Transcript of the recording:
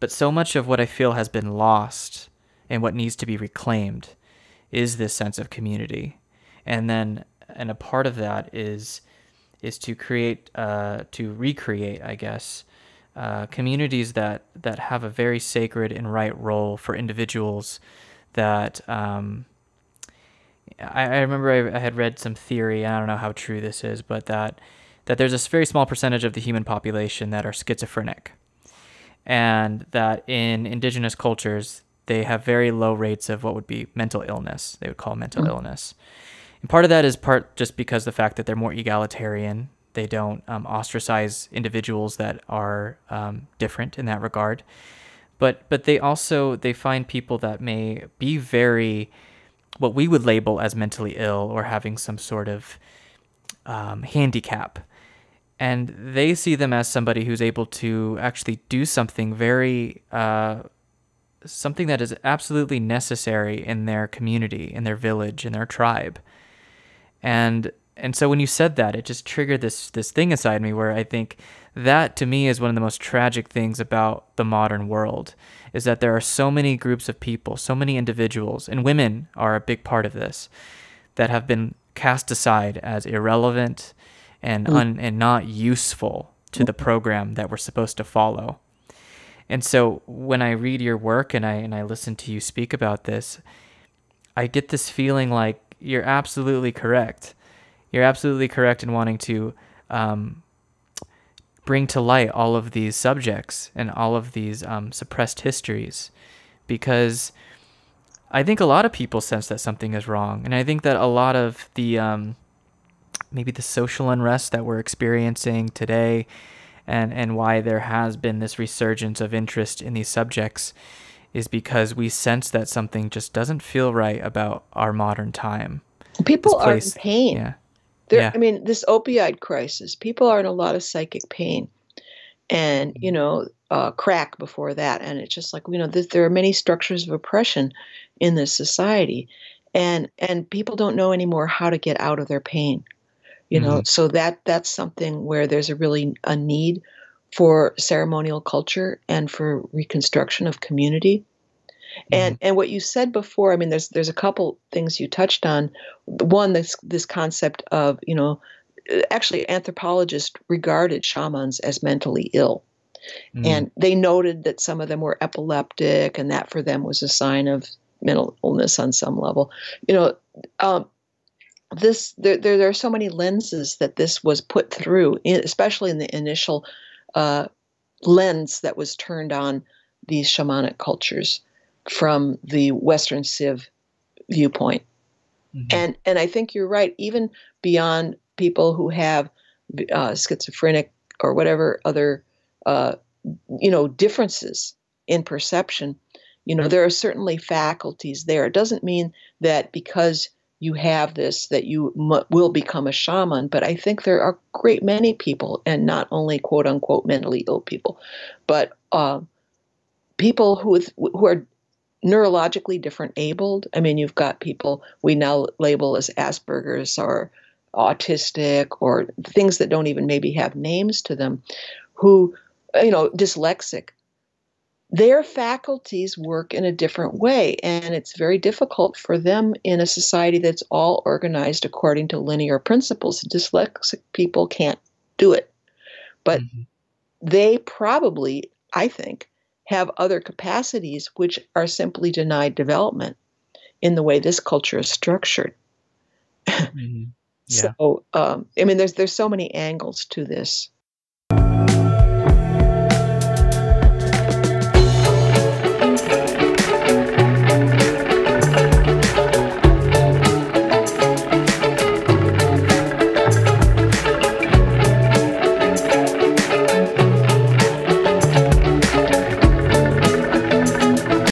But so much of what I feel has been lost and what needs to be reclaimed is this sense of community. And a part of that is to create, to recreate, I guess, communities that have a very sacred and right role for individuals that, I remember I had read some theory, and I don't know how true this is, but that there's a very small percentage of the human population that are schizophrenic, and that in indigenous cultures, they have very low rates of what would be mental illness. They would call mental illness. And part of that is just because the fact that they're more egalitarian. They don't ostracize individuals that are different in that regard. But they also, they find people that may be very, what we would label as mentally ill or having some sort of handicap. And they see them as somebody who's able to actually do something very, something that is absolutely necessary in their community, in their village, in their tribe. And so when you said that, it just triggered this thing inside me where I think that to me is one of the most tragic things about the modern world, is that there are so many groups of people, so many individuals, and women are a big part of this, that have been cast aside as irrelevant and not useful to the program that we're supposed to follow. And so when I read your work and I listen to you speak about this, I get this feeling like you're absolutely correct. You're absolutely correct in wanting to bring to light all of these subjects and all of these suppressed histories, because I think a lot of people sense that something is wrong. And I think that a lot of the maybe the social unrest that we're experiencing today, and why there has been this resurgence of interest in these subjects, is because we sense that something just doesn't feel right about our modern time. People are in pain. Yeah. I mean, this opioid crisis, people are in a lot of psychic pain, and, you know, crack before that. And it's just like, you know, there are many structures of oppression in this society, and people don't know anymore how to get out of their pain, you know? So that's something where there's a need for ceremonial culture and for reconstruction of community. And what you said before, I mean, there's a couple things you touched on. One, this concept of, you know, actually anthropologists regarded shamans as mentally ill. And they noted that some of them were epileptic, and that for them was a sign of mental illness on some level. You know, there are so many lenses that this was put through, especially in the initial lens that was turned on these shamanic cultures from the Western Civ viewpoint. And I think you're right, even beyond people who have schizophrenic or whatever other, you know, differences in perception, you know, there are certainly faculties there. It doesn't mean that because you have this that you will become a shaman, but I think there are great many people, and not only quote unquote mentally ill people, but people who are neurologically different abled. I mean, you've got people we now label as Asperger's or autistic or things that don't even maybe have names to them, who, you know, dyslexic. Their faculties work in a different way, and it's very difficult for them in a society that's all organized according to linear principles. Dyslexic people can't do it, but they probably, I think, have other capacities which are simply denied development in the way this culture is structured. So, I mean, there's so many angles to this.